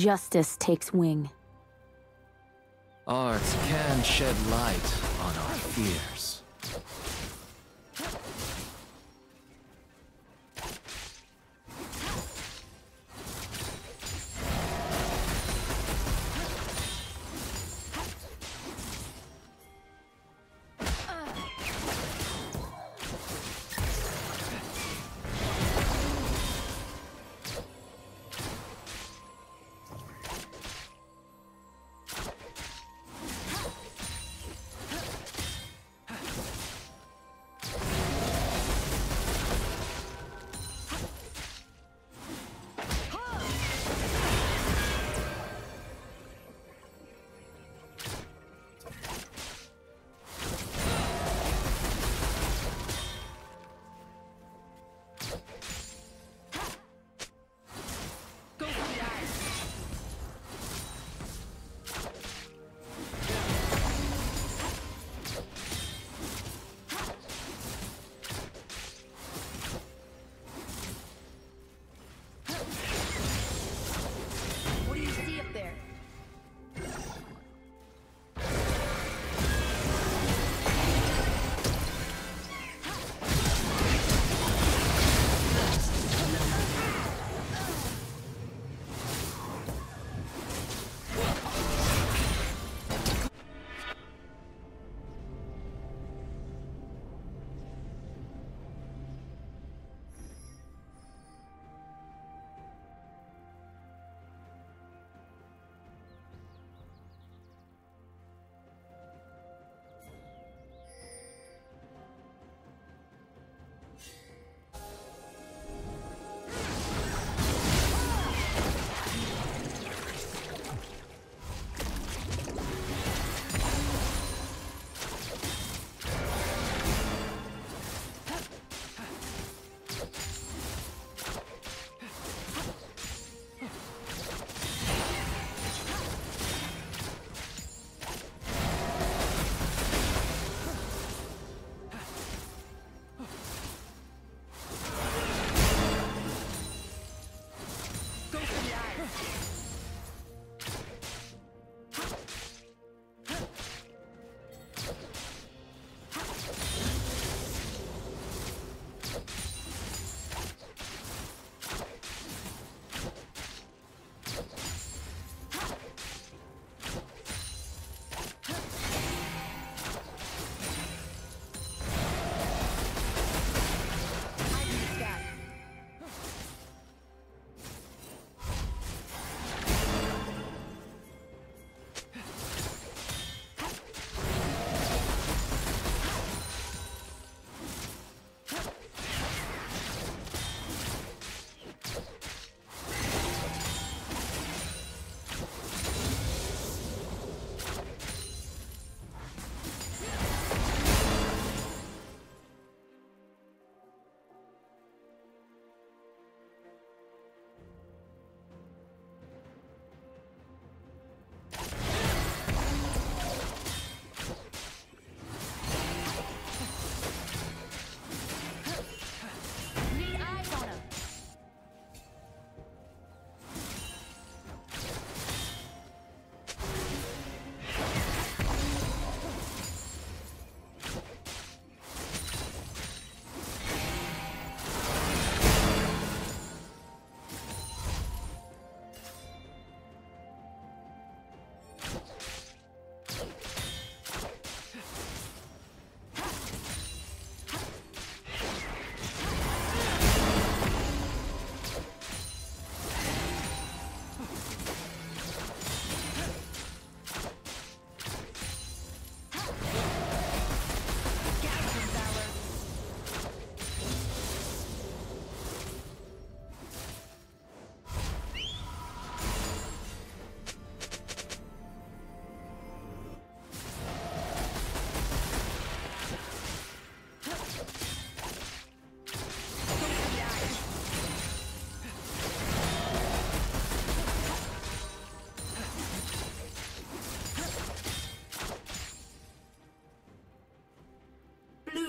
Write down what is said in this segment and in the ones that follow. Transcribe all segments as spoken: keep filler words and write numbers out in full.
Justice takes wing. Art can shed light on our fears.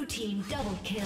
Team double kill.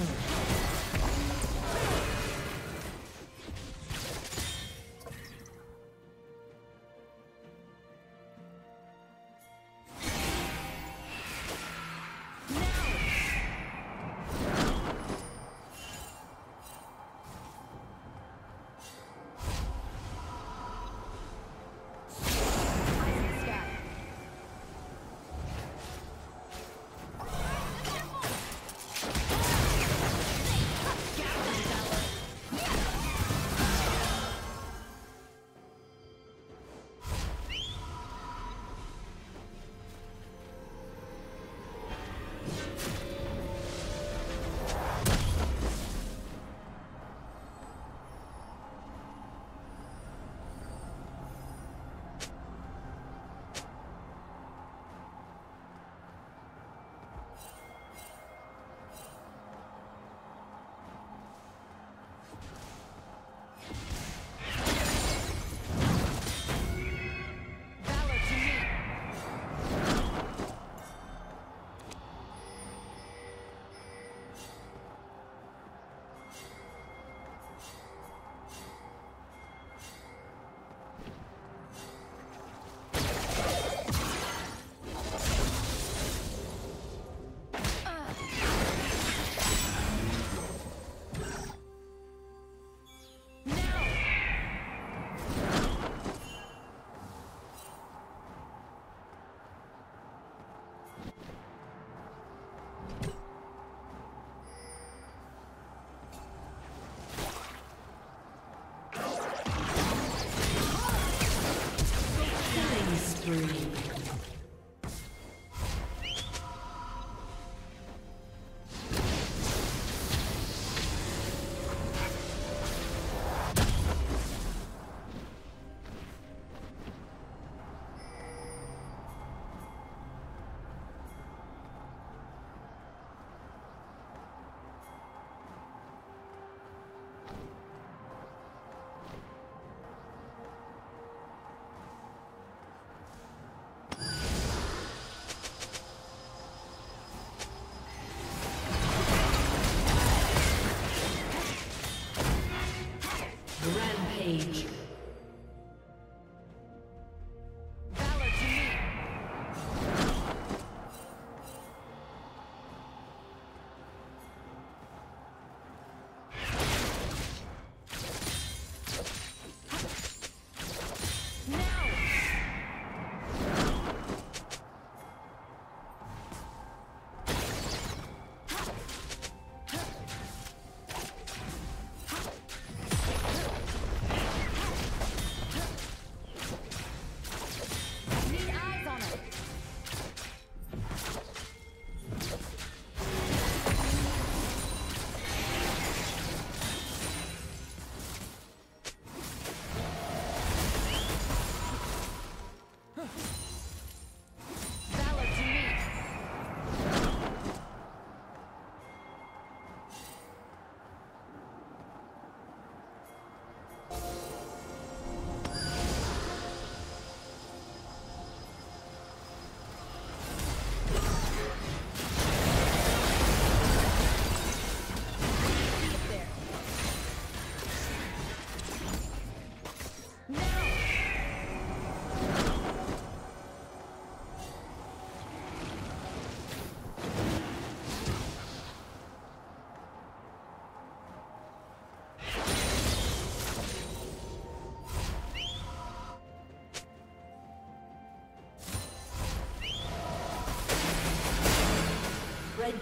Red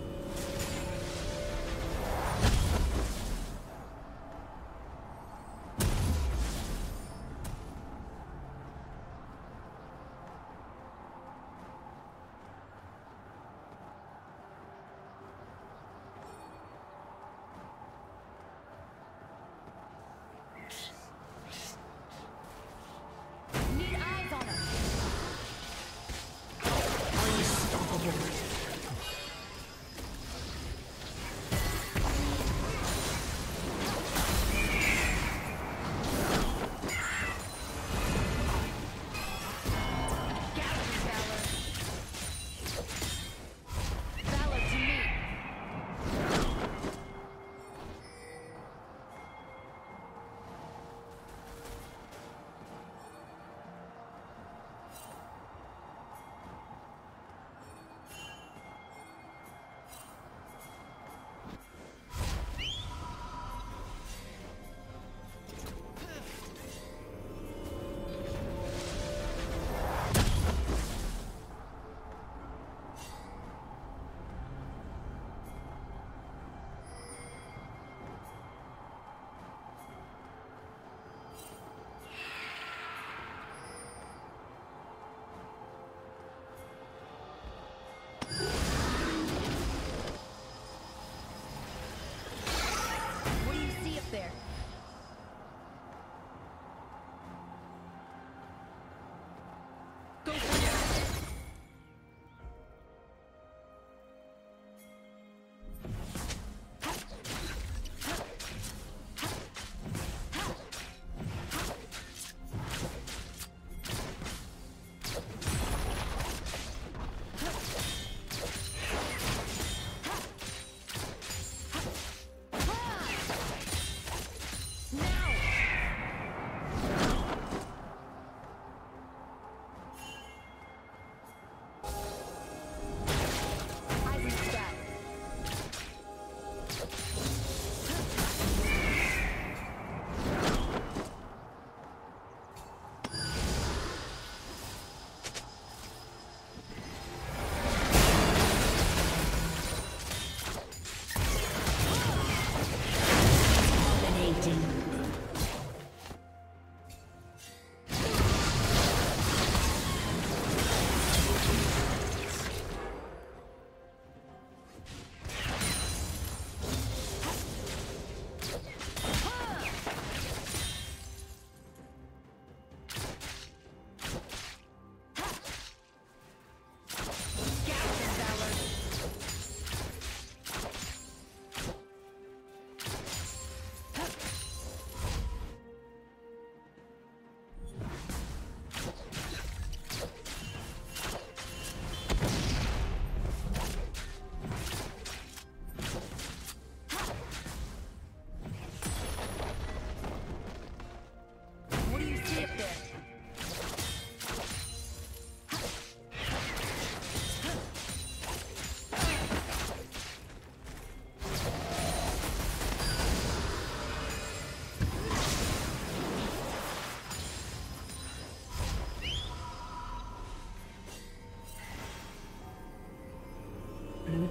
Blue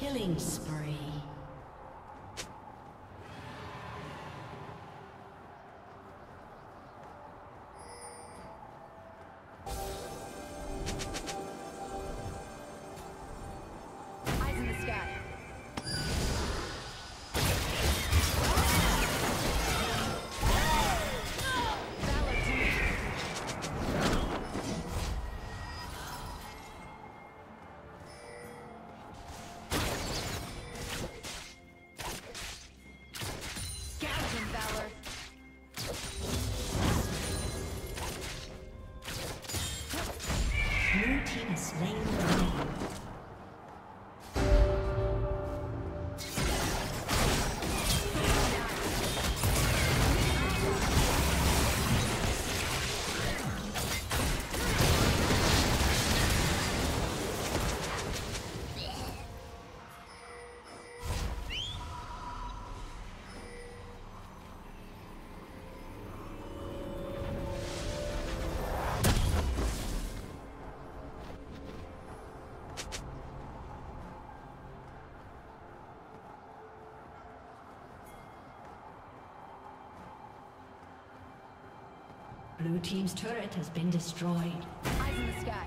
Killing spree. Blue team has slain the dragon. Blue team's turret has been destroyed. Eyes in the sky.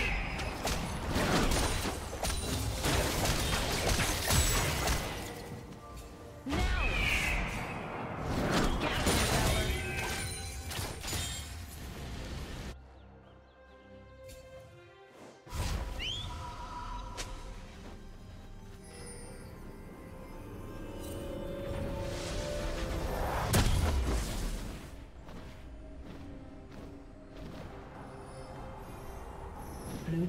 Blue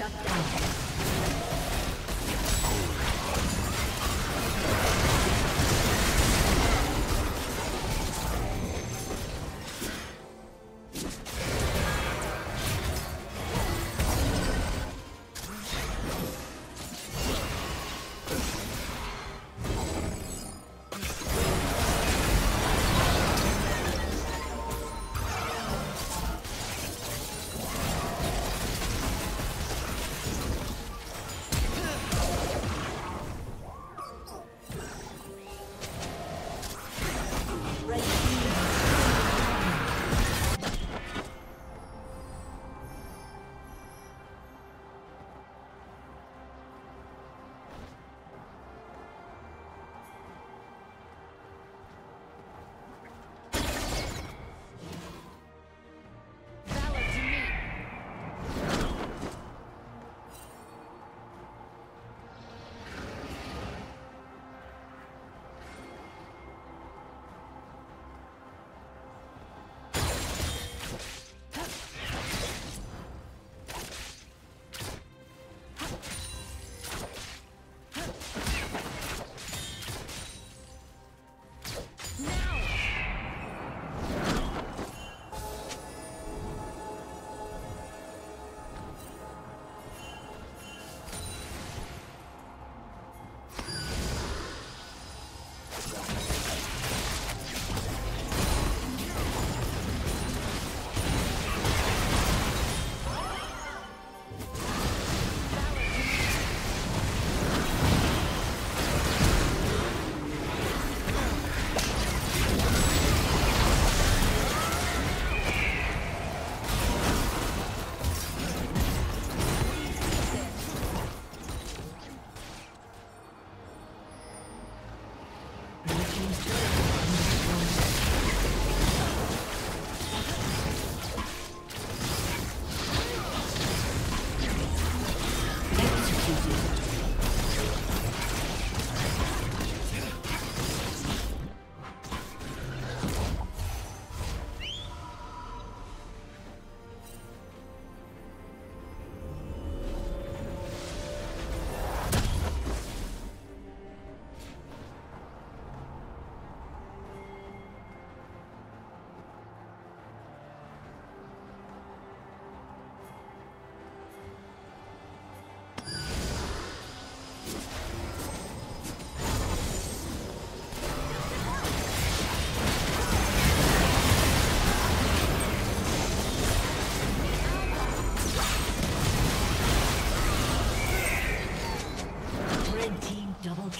Shut down.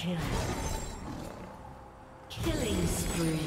Kill. Killing spree.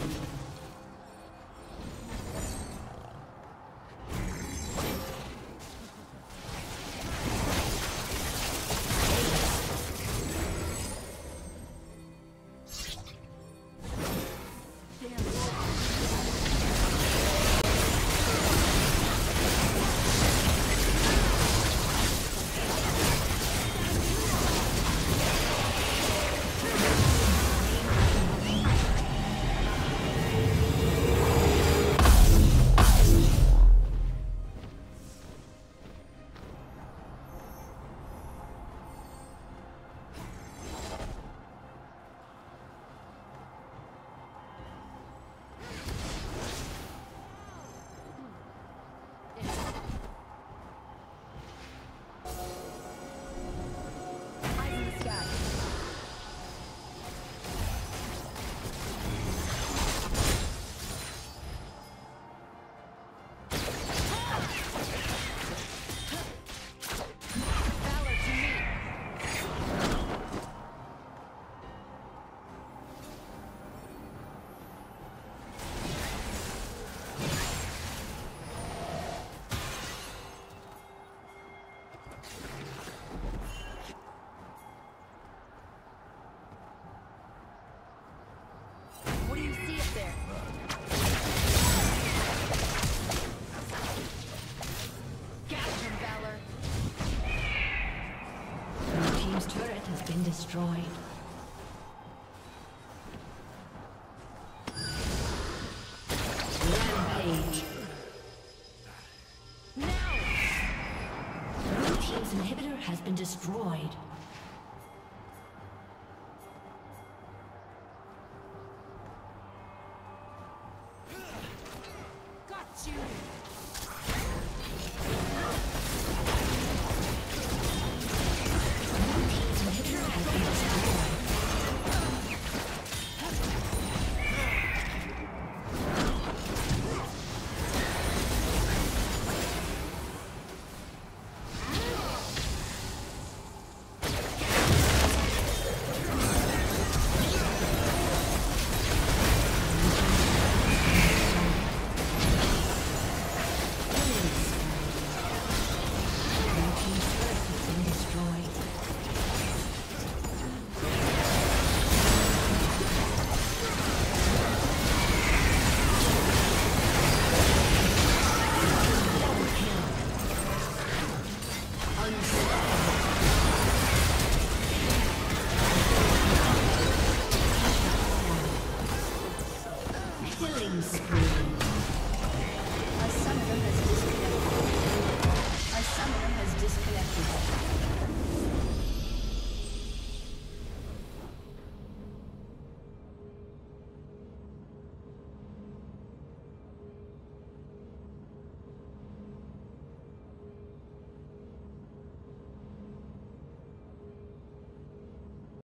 Destroyed. Rampage. Now! Blue team's inhibitor has been destroyed. Killing spree.